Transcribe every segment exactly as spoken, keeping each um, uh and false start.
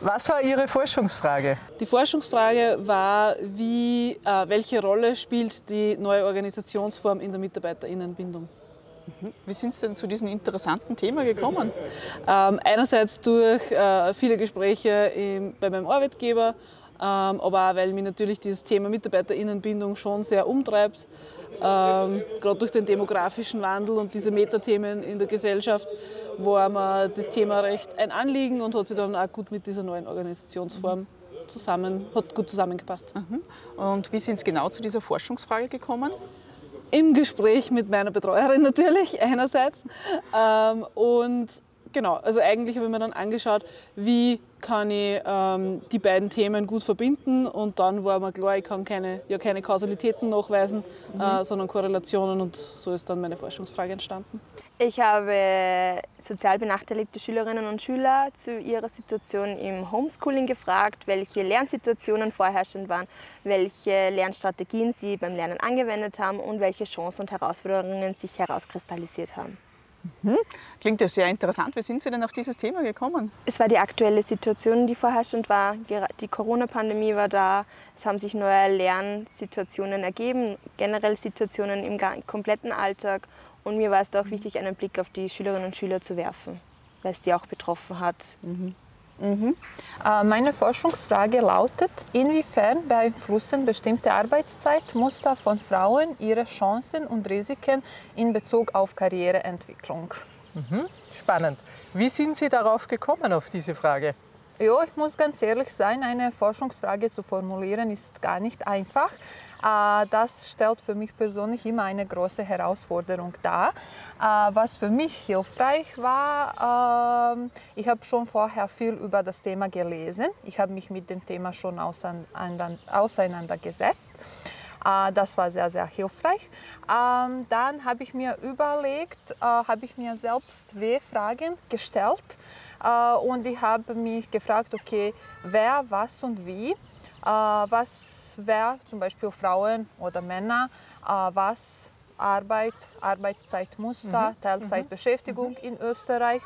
Was war Ihre Forschungsfrage? Die Forschungsfrage war, wie, äh, welche Rolle spielt die neue Organisationsform in der MitarbeiterInnenbindung? Wie sind Sie denn zu diesem interessanten Thema gekommen? Ähm, einerseits durch äh, viele Gespräche im, bei meinem Arbeitgeber, ähm, aber auch, weil mich natürlich dieses Thema MitarbeiterInnenbindung schon sehr umtreibt. Ähm, gerade durch den demografischen Wandel und diese Metathemen in der Gesellschaft war mir das Thema recht ein Anliegen und hat sich dann auch gut mit dieser neuen Organisationsform zusammen, hat gut zusammengepasst. Und wie sind Sie genau zu dieser Forschungsfrage gekommen? Im Gespräch mit meiner Betreuerin natürlich, einerseits. Ähm, und genau, also eigentlich habe ich mir dann angeschaut, wie kann ich ähm, die beiden Themen gut verbinden. Und dann war mir klar, ich kann keine, ja, keine Kausalitäten nachweisen, mhm. äh, sondern Korrelationen. Und so ist dann meine Forschungsfrage entstanden. Ich habe sozial benachteiligte Schülerinnen und Schüler zu ihrer Situation im Homeschooling gefragt, welche Lernsituationen vorherrschend waren, welche Lernstrategien sie beim Lernen angewendet haben und welche Chancen und Herausforderungen sich herauskristallisiert haben. Klingt ja sehr interessant. Wie sind Sie denn auf dieses Thema gekommen? Es war die aktuelle Situation, die vorherrschend war. Die Corona-Pandemie war da. Es haben sich neue Lernsituationen ergeben, generell Situationen im kompletten Alltag. Und mir war es da auch wichtig, einen Blick auf die Schülerinnen und Schüler zu werfen, weil es die auch betroffen hat. Mhm. Mhm. Meine Forschungsfrage lautet, inwiefern beeinflussen bestimmte Arbeitszeitmuster von Frauen ihre Chancen und Risiken in Bezug auf Karriereentwicklung? Mhm. Spannend. Wie sind Sie darauf gekommen, auf diese Frage? Ja, ich muss ganz ehrlich sein, eine Forschungsfrage zu formulieren ist gar nicht einfach. Das stellt für mich persönlich immer eine große Herausforderung dar. Was für mich hilfreich war, ich habe schon vorher viel über das Thema gelesen. Ich habe mich mit dem Thema schon auseinandergesetzt. Das war sehr, sehr hilfreich. Dann habe ich mir überlegt, habe ich mir selbst W-Fragen gestellt und ich habe mich gefragt, okay, wer, was und wie, was, wer, zum Beispiel Frauen oder Männer, was, Arbeit, Arbeitszeitmuster, mhm. Teilzeitbeschäftigung mhm. in Österreich.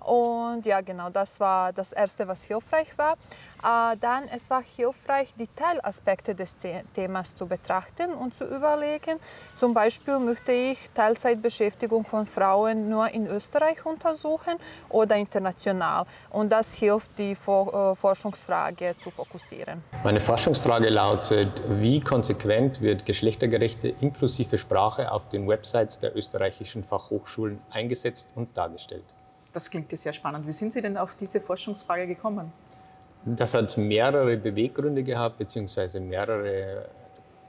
Und ja, genau, das war das Erste, was hilfreich war. Äh, dann, es war hilfreich, die Teilaspekte des Themas zu betrachten und zu überlegen. Zum Beispiel möchte ich Teilzeitbeschäftigung von Frauen nur in Österreich untersuchen oder international. Und das hilft, die Forschungsfrage zu fokussieren. Meine Forschungsfrage lautet, wie konsequent wird geschlechtergerechte inklusive Sprache auf den Websites der österreichischen Fachhochschulen eingesetzt und dargestellt? Das klingt ja sehr spannend. Wie sind Sie denn auf diese Forschungsfrage gekommen? Das hat mehrere Beweggründe gehabt, beziehungsweise mehrere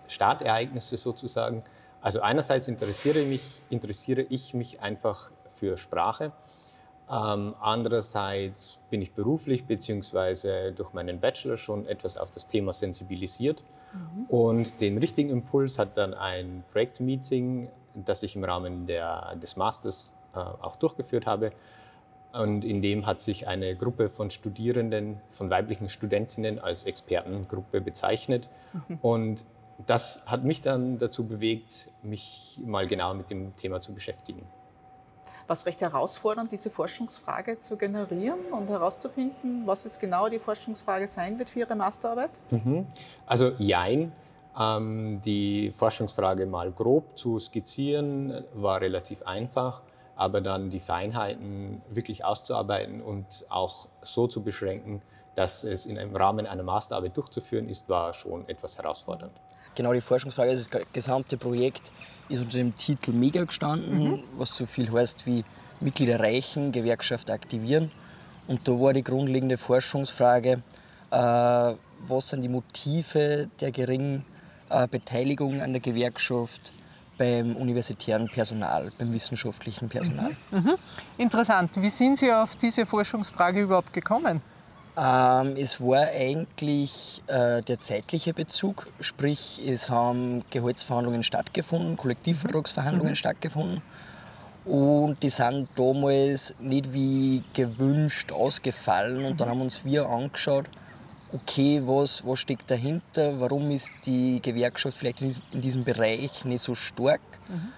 Startereignisse sozusagen. Also einerseits interessiere, mich, interessiere ich mich einfach für Sprache. Ähm, andererseits bin ich beruflich, beziehungsweise durch meinen Bachelor schon etwas auf das Thema sensibilisiert. Mhm. Und den richtigen Impuls hat dann ein Projektmeeting, das ich im Rahmen der, des Masters äh, auch durchgeführt habe. Und in dem hat sich eine Gruppe von Studierenden, von weiblichen Studentinnen als Expertengruppe bezeichnet. Mhm. Und das hat mich dann dazu bewegt, mich mal genau mit dem Thema zu beschäftigen. War es recht herausfordernd, diese Forschungsfrage zu generieren und herauszufinden, was jetzt genau die Forschungsfrage sein wird für Ihre Masterarbeit? Mhm. Also jein. Ähm, die Forschungsfrage mal grob zu skizzieren, war relativ einfach. Aber dann die Feinheiten wirklich auszuarbeiten und auch so zu beschränken, dass es in einem Rahmen einer Masterarbeit durchzuführen ist, war schon etwas herausfordernd. Genau, die Forschungsfrage, also das gesamte Projekt ist unter dem Titel MEGA gestanden, mhm. was so viel heißt wie Mitglieder erreichen, Gewerkschaft aktivieren. Und da war die grundlegende Forschungsfrage, äh, was sind die Motive der geringen äh, Beteiligung an der Gewerkschaft beim universitären Personal, beim wissenschaftlichen Personal. Mhm. Mhm. Interessant. Wie sind Sie auf diese Forschungsfrage überhaupt gekommen? Ähm, es war eigentlich äh, der zeitliche Bezug, sprich es haben Gehaltsverhandlungen stattgefunden, Kollektivvertragsverhandlungen mhm. stattgefunden und die sind damals nicht wie gewünscht ausgefallen und mhm. dann haben uns wir angeschaut, okay, was, was steckt dahinter, warum ist die Gewerkschaft vielleicht in diesem Bereich nicht so stark. Mhm.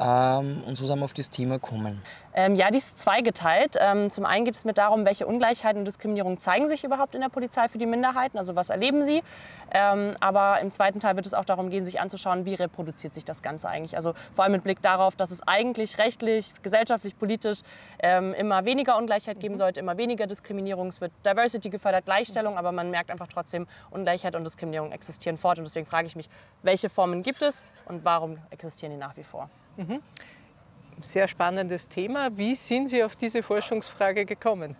Ähm, und so sind wir auf das Thema gekommen. Ähm, ja, dies ist zweigeteilt. Ähm, zum einen geht es mir darum, welche Ungleichheiten und Diskriminierung zeigen sich überhaupt in der Polizei für die Minderheiten, also was erleben sie. Ähm, aber im zweiten Teil wird es auch darum gehen, sich anzuschauen, wie reproduziert sich das Ganze eigentlich. Also vor allem mit Blick darauf, dass es eigentlich rechtlich, gesellschaftlich, politisch ähm, immer weniger Ungleichheit geben sollte, immer weniger Diskriminierung. Es wird Diversity gefördert, Gleichstellung, aber man merkt einfach trotzdem, Ungleichheit und Diskriminierung existieren fort. Und deswegen frage ich mich, welche Formen gibt es und warum existieren die nach wie vor? Mhm. Sehr spannendes Thema. Wie sind Sie auf diese Forschungsfrage gekommen?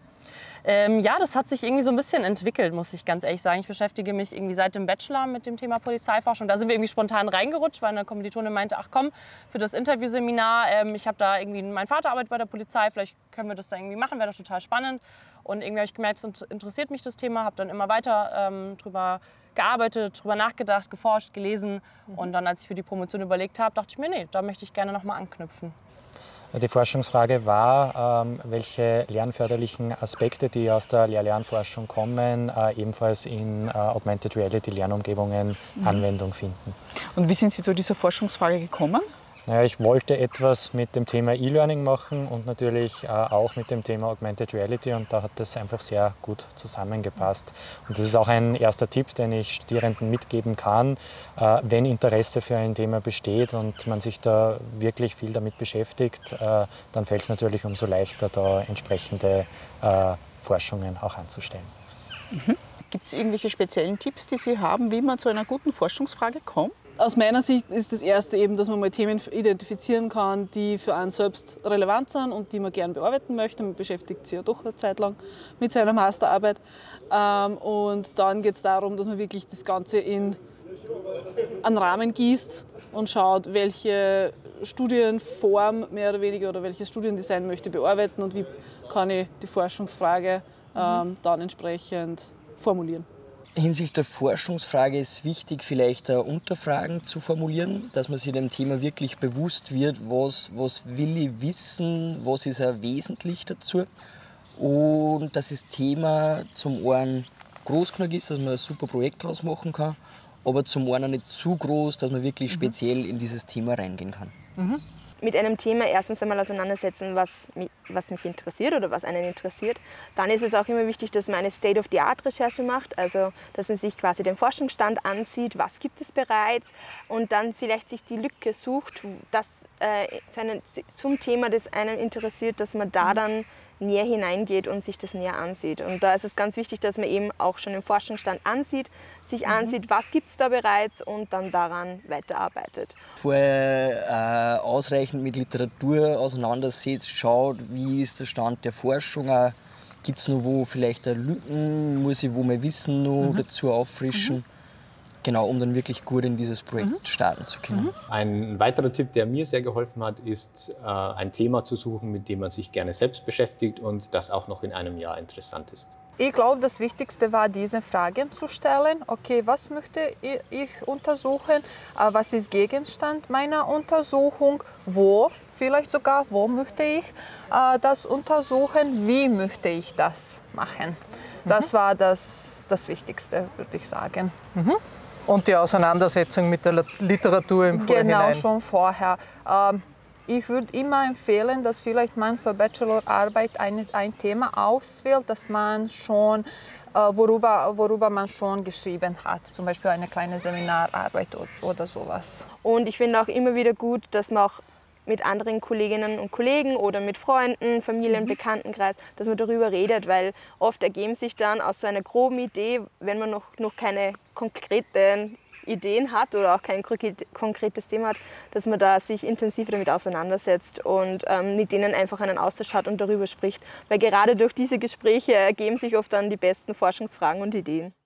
Ähm, ja, das hat sich irgendwie so ein bisschen entwickelt, muss ich ganz ehrlich sagen. Ich beschäftige mich irgendwie seit dem Bachelor mit dem Thema Polizeiforschung. Da sind wir irgendwie spontan reingerutscht, weil eine Kommilitonin meinte, ach komm, für das Interviewseminar, ähm, ich habe da irgendwie, mein Vater arbeitet bei der Polizei, vielleicht können wir das da irgendwie machen, wäre das total spannend. Und irgendwie habe ich gemerkt, es interessiert mich das Thema, habe dann immer weiter ähm, drüber gearbeitet, drüber nachgedacht, geforscht, gelesen. Mhm. Und dann, als ich für die Promotion überlegt habe, dachte ich mir, nee, da möchte ich gerne nochmal anknüpfen. Die Forschungsfrage war, welche lernförderlichen Aspekte, die aus der Lehr-Lernforschung kommen, ebenfalls in Augmented Reality Lernumgebungen Anwendung finden. Und wie sind Sie zu dieser Forschungsfrage gekommen? Naja, ich wollte etwas mit dem Thema E-Learning machen und natürlich auch mit dem Thema Augmented Reality, und da hat das einfach sehr gut zusammengepasst. Und das ist auch ein erster Tipp, den ich Studierenden mitgeben kann, wenn Interesse für ein Thema besteht und man sich da wirklich viel damit beschäftigt, dann fällt es natürlich umso leichter, da entsprechende Forschungen auch anzustellen. Mhm. Gibt es irgendwelche speziellen Tipps, die Sie haben, wie man zu einer guten Forschungsfrage kommt? Aus meiner Sicht ist das Erste eben, dass man mal Themen identifizieren kann, die für einen selbst relevant sind und die man gerne bearbeiten möchte. Man beschäftigt sich ja doch eine Zeit lang mit seiner Masterarbeit. Und dann geht es darum, dass man wirklich das Ganze in einen Rahmen gießt und schaut, welche Studienform mehr oder weniger oder welches Studiendesign möchte ich bearbeiten und wie kann ich die Forschungsfrage dann entsprechend formulieren. Hinsichtlich der Forschungsfrage ist wichtig, vielleicht Unterfragen zu formulieren, dass man sich dem Thema wirklich bewusst wird, was, was will ich wissen, was ist auch wesentlich dazu, und dass das Thema zum einen groß genug ist, dass man ein super Projekt daraus machen kann, aber zum anderen nicht zu groß, dass man wirklich speziell in dieses Thema reingehen kann. Mhm. Mit einem Thema erstens einmal auseinandersetzen, was mich, was mich interessiert oder was einen interessiert. Dann ist es auch immer wichtig, dass man eine State-of-the-Art-Recherche macht, also dass man sich quasi den Forschungsstand ansieht, was gibt es bereits, und dann vielleicht sich die Lücke sucht, dass, äh, zu einem, zum Thema, das einen interessiert, dass man da dann näher hineingeht und sich das näher ansieht. Und da ist es ganz wichtig, dass man eben auch schon den Forschungsstand ansieht, sich mhm. ansieht, was gibt es da bereits, und dann daran weiterarbeitet. Vorher äh, ausreichend mit Literatur auseinandersetzt, schaut, wie ist der Stand der Forschung, gibt es noch wo vielleicht Lücken, muss ich wo mein Wissen noch mhm. dazu auffrischen. Mhm. Genau, um dann wirklich gut in dieses Projekt mhm. starten zu können. Ein weiterer Tipp, der mir sehr geholfen hat, ist, äh, ein Thema zu suchen, mit dem man sich gerne selbst beschäftigt und das auch noch in einem Jahr interessant ist. Ich glaube, das Wichtigste war, diese Fragen zu stellen. Okay, was möchte ich untersuchen? Was ist Gegenstand meiner Untersuchung? Wo? Vielleicht sogar, wo möchte ich äh, das untersuchen? Wie möchte ich das machen? Mhm. Das war das, das Wichtigste, würde ich sagen. Mhm. Und die Auseinandersetzung mit der Literatur im Vorhinein. Genau, schon vorher. Ich würde immer empfehlen, dass vielleicht man für Bachelorarbeit ein, ein Thema auswählt, das man schon, worüber, worüber man schon geschrieben hat. Zum Beispiel eine kleine Seminararbeit oder sowas. Und ich finde auch immer wieder gut, dass man auch mit anderen Kolleginnen und Kollegen oder mit Freunden, Familien, Bekanntenkreis, dass man darüber redet, weil oft ergeben sich dann aus so einer groben Idee, wenn man noch, noch keine konkreten Ideen hat oder auch kein konkretes Thema hat, dass man da sich intensiv damit auseinandersetzt und ähm, mit denen einfach einen Austausch hat und darüber spricht, weil gerade durch diese Gespräche ergeben sich oft dann die besten Forschungsfragen und Ideen.